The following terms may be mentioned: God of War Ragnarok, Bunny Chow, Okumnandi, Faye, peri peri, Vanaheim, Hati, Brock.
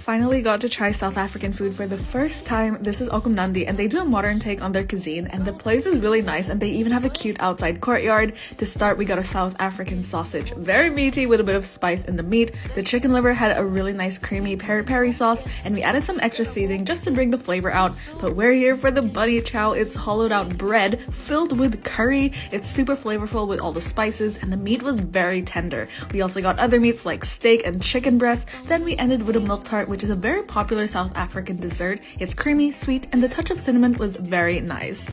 Finally got to try South African food for the first time. This is Okumnandi, and they do a modern take on their cuisine, and the place is really nice, and they even have a cute outside courtyard. To start, we got a South African sausage, very meaty with a bit of spice in the meat. The chicken liver had a really nice creamy peri peri sauce, and we added some extra seasoning just to bring the flavor out. But we're here for the Bunny Chow. It's hollowed out bread filled with curry. It's super flavorful with all the spices, and the meat was very tender. We also got other meats like steak and chicken breast. Then we ended with a milk tart, which is a very popular South African dessert. It's creamy, sweet, and the touch of cinnamon was very nice.